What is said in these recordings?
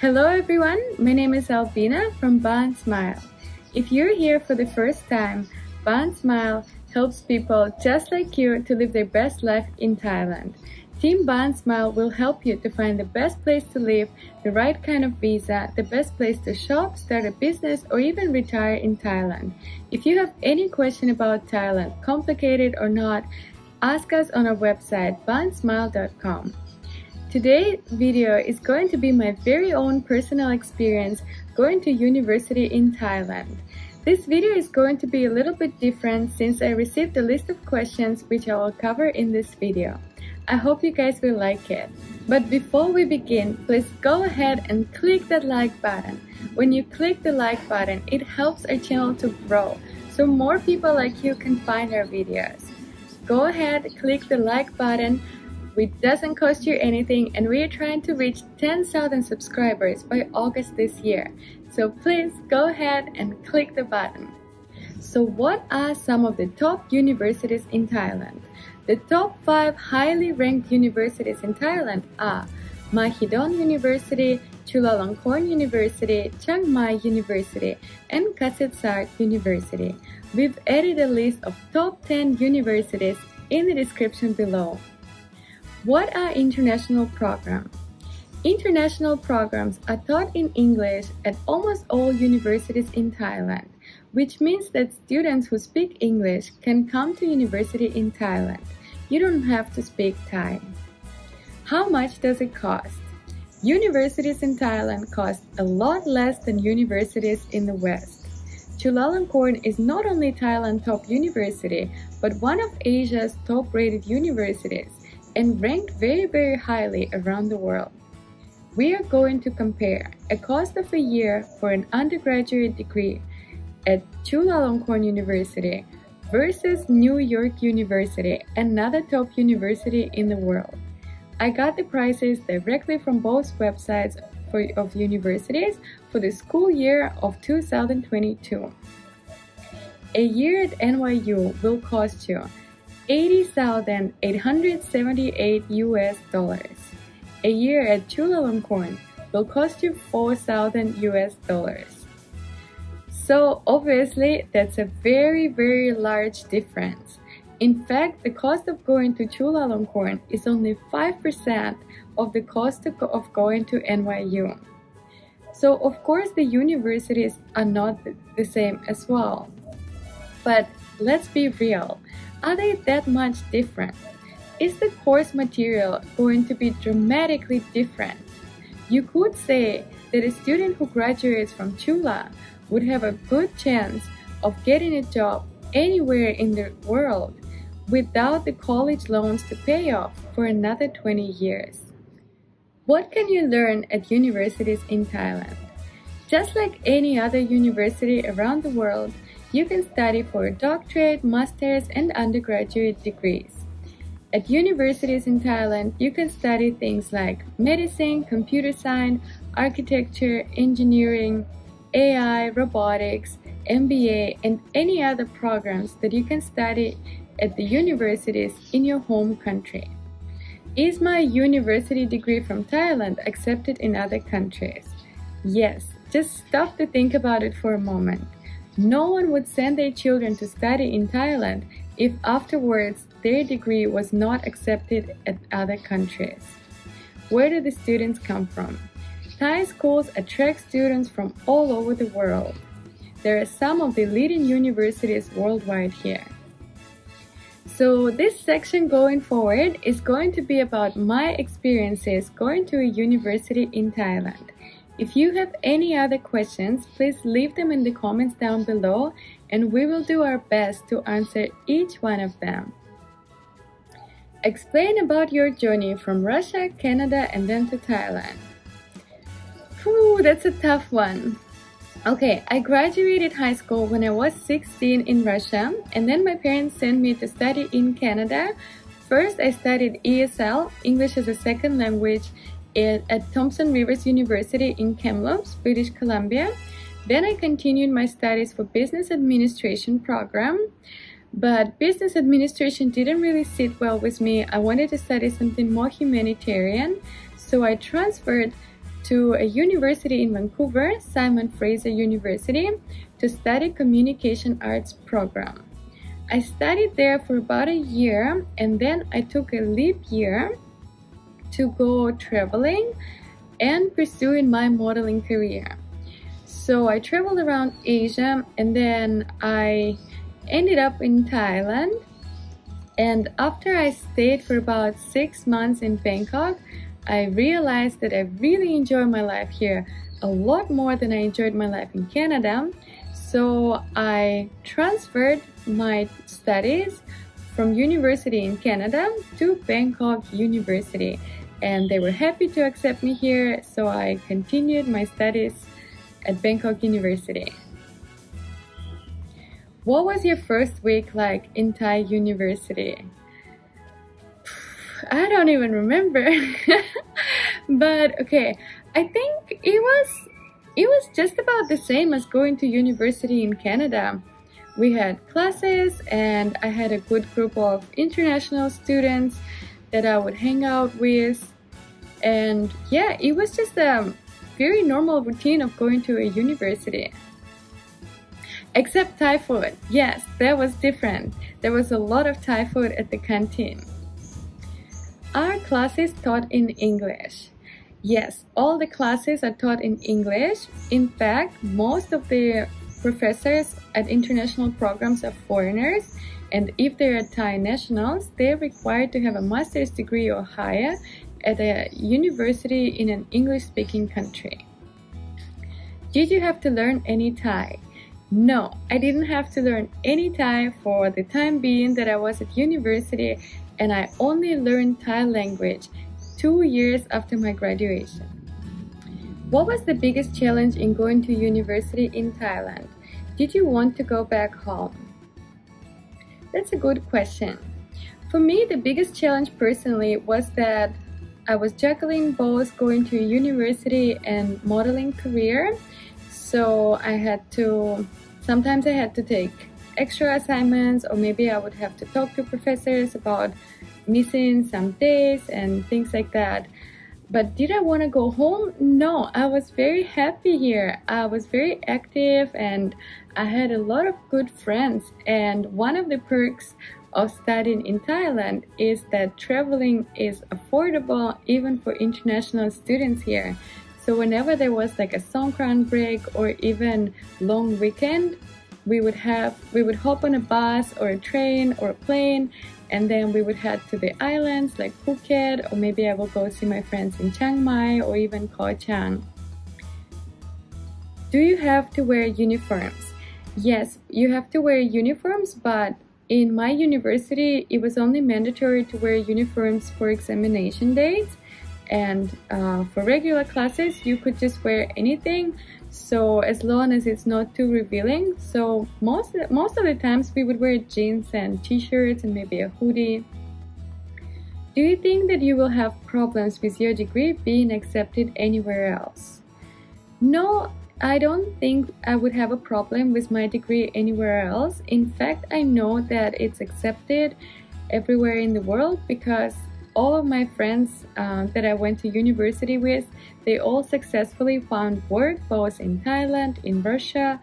Hello everyone, my name is Albina from Bansmile. If you're here for the first time, Bansmile helps people just like you to live their best life in Thailand. Team Bansmile will help you to find the best place to live, the right kind of visa, the best place to shop, start a business, or even retire in Thailand. If you have any question about Thailand, complicated or not, ask us on our website, bansmile.com. Today's video is going to be my very own personal experience going to university in Thailand. This video is going to be a little bit different since I received a list of questions which I will cover in this video. I hope you guys will like it. But before we begin, please go ahead and click that like button. When you click the like button, it helps our channel to grow so more people like you can find our videos. Go ahead, click the like button. It doesn't cost you anything, and we are trying to reach 10,000 subscribers by August this year. So please go ahead and click the button. So what are some of the top universities in Thailand? The top 5 highly ranked universities in Thailand are Mahidol University, Chulalongkorn University, Chiang Mai University, and Kasetsart University. We've added a list of top 10 universities in the description below. What are international programs? International programs are taught in English at almost all universities in Thailand, which means that students who speak English can come to university in Thailand. You don't have to speak Thai. How much does it cost? Universities in Thailand cost a lot less than universities in the West. Chulalongkorn is not only Thailand's top university, but one of Asia's top-rated universities, and ranked very, very highly around the world. We are going to compare a cost of a year for an undergraduate degree at Chulalongkorn University versus New York University, another top university in the world. I got the prices directly from both websites of universities for the school year of 2022. A year at NYU will cost you $80,878. A year at Chulalongkorn will cost you $4,000. So obviously that's a very, very large difference. In fact, the cost of going to Chulalongkorn is only 5% of the cost of going to NYU. So of course the universities are not the same as well. But let's be real. Are they that much different? Is the course material going to be dramatically different? You could say that a student who graduates from Chula would have a good chance of getting a job anywhere in the world without the college loans to pay off for another 20 years. What can you learn at universities in Thailand? Just like any other university around the world, you can study for a doctorate, master's, and undergraduate degrees. At universities in Thailand, you can study things like medicine, computer science, architecture, engineering, AI, robotics, MBA, and any other programs that you can study at the universities in your home country. Is my university degree from Thailand accepted in other countries? Yes, just stop to think about it for a moment. No one would send their children to study in Thailand if afterwards their degree was not accepted at other countries. Where do the students come from? Thai schools attract students from all over the world. There are some of the leading universities worldwide here. So this section going forward is going to be about my experiences going to a university in Thailand. If you have any other questions, please leave them in the comments down below and we will do our best to answer each one of them. Explain about your journey from Russia, Canada, and then to Thailand. Whew, that's a tough one. Okay, I graduated high school when I was 16 in Russia, and then my parents sent me to study in Canada. First, I studied ESL, English as a Second Language, at Thompson Rivers University in Kamloops, British Columbia. Then I continued my studies for business administration program, but business administration didn't really sit well with me. I wanted to study something more humanitarian, so I transferred to a university in Vancouver, Simon Fraser University, to study communication arts program. I studied there for about a year, and then I took a leap year to go traveling and pursuing my modeling career. So I traveled around Asia, and then I ended up in Thailand. And after I stayed for about 6 months in Bangkok, I realized that I really enjoy my life here a lot more than I enjoyed my life in Canada. So I transferred my studies from university in Canada to Bangkok University, and they were happy to accept me here, so I continued my studies at Bangkok University. What was your first week like in Thai university? I don't even remember. But okay, I think it was just about the same as going to university in Canada. We had classes, and I had a good group of international students that I would hang out with. And yeah, it was just a very normal routine of going to a university. Except Thai food. Yes, that was different. There was a lot of Thai food at the canteen. Are classes taught in English? Yes, all the classes are taught in English. In fact, most of the professors at international programs are foreigners, and if they are Thai nationals, they are required to have a master's degree or higher at a university in an English-speaking country. Did you have to learn any Thai? No, I didn't have to learn any Thai for the time being that I was at university, and I only learned Thai language 2 years after my graduation. What was the biggest challenge in going to university in Thailand? Did you want to go back home? That's a good question. For me, the biggest challenge personally was that I was juggling both going to university and modeling career. So sometimes I had to take extra assignments, or maybe I would have to talk to professors about missing some days and things like that. But did I want to go home? No, I was very happy here. I was very active, and I had a lot of good friends. And one of the perks of studying in Thailand is that traveling is affordable even for international students here. So whenever there was like a Songkran break or even long weekend, we would hop on a bus or a train or a plane, and then we would head to the islands like Phuket, or maybe I would go see my friends in Chiang Mai or even Ko Chang. Do you have to wear uniforms? Yes, you have to wear uniforms, but in my university it was only mandatory to wear uniforms for examination dates, and for regular classes you could just wear anything, so as long as it's not too revealing. So most of the times we would wear jeans and t-shirts and maybe a hoodie. Do you think that you will have problems with your degree being accepted anywhere else? No, I don't think I would have a problem with my degree anywhere else. In fact, I know that it's accepted everywhere in the world, because all of my friends that I went to university with, they all successfully found work both in Thailand, in Russia,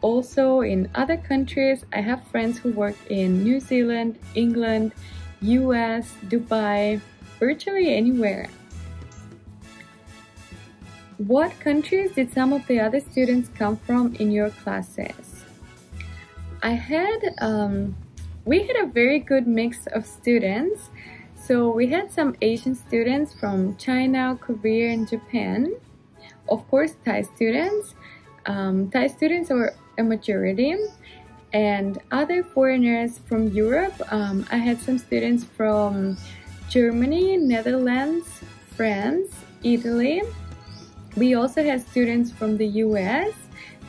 also in other countries. I have friends who work in New Zealand, England, US, Dubai, virtually anywhere. What countries did some of the other students come from in your classes? We had a very good mix of students. So we had some Asian students from China, Korea, and Japan. Of course, Thai students. Thai students were a majority. And other foreigners from Europe. I had some students from Germany, Netherlands, France, Italy. We also had students from the US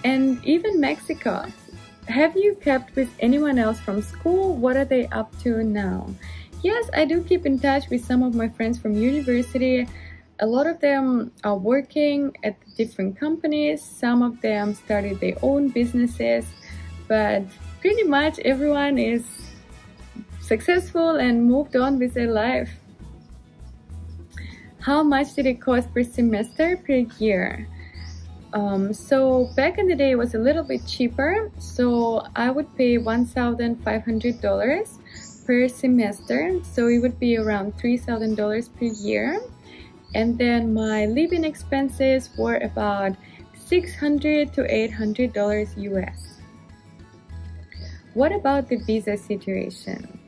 and even Mexico. Have you kept with anyone else from school? What are they up to now? Yes, I do keep in touch with some of my friends from university. A lot of them are working at different companies. Some of them started their own businesses, but pretty much everyone is successful and moved on with their life. how much did it cost per semester per year? So back in the day it was a little bit cheaper, so I would pay $1,500 per semester, so it would be around $3,000 per year. And then my living expenses were about $600 to $800 US. What about the visa situation?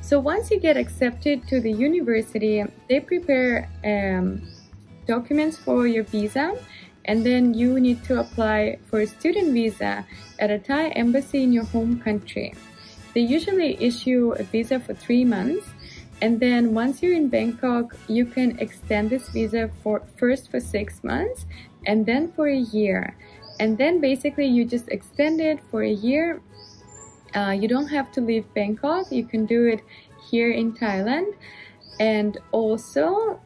So once you get accepted to the university, they prepare documents for your visa, and then you need to apply for a student visa at a Thai embassy in your home country. They usually issue a visa for 3 months, and then once you're in Bangkok, you can extend this visa first for 6 months and then for a year. And then basically you just extend it for a year. You don't have to leave Bangkok, you can do it here in Thailand. And also,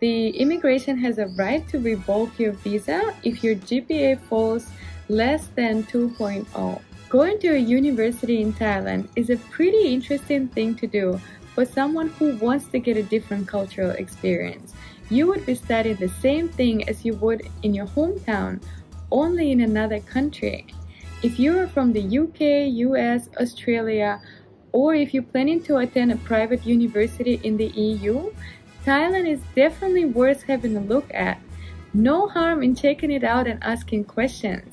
the immigration has a right to revoke your visa if your GPA falls less than 2.0. Going to a university in Thailand is a pretty interesting thing to do for someone who wants to get a different cultural experience. You would be studying the same thing as you would in your hometown, only in another country. If you are from the UK, US, Australia, or if you're planning to attend a private university in the EU, Thailand is definitely worth having a look at. No harm in checking it out and asking questions.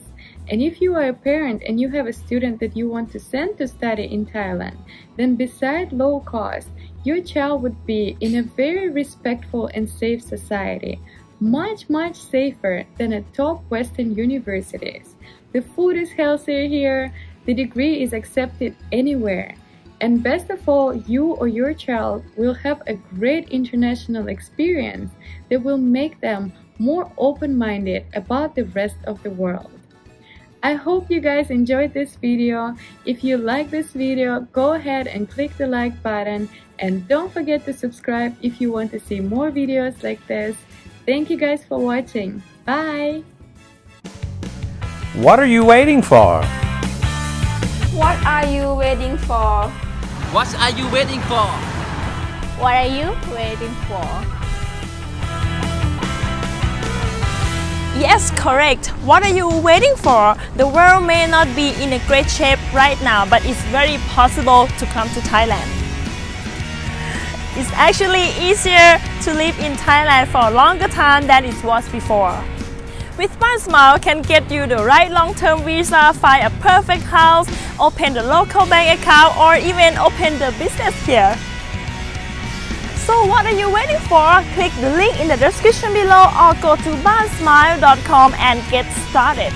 And if you are a parent and you have a student that you want to send to study in Thailand, then beside low cost, your child would be in a very respectful and safe society, much, much safer than at top Western universities. The food is healthier here, the degree is accepted anywhere. And best of all, you or your child will have a great international experience that will make them more open-minded about the rest of the world. I hope you guys enjoyed this video. If you like this video, go ahead and click the like button, and don't forget to subscribe if you want to see more videos like this. Thank you guys for watching. Bye! What are you waiting for? What are you waiting for? What are you waiting for? What are you waiting for? Yes, correct. What are you waiting for? The world may not be in a great shape right now, but it's very possible to come to Thailand. It's actually easier to live in Thailand for a longer time than it was before. With Bansmile can get you the right long-term visa, find a perfect house, open the local bank account, or even open the business here. So what are you waiting for? Click the link in the description below or go to bansmile.com and get started.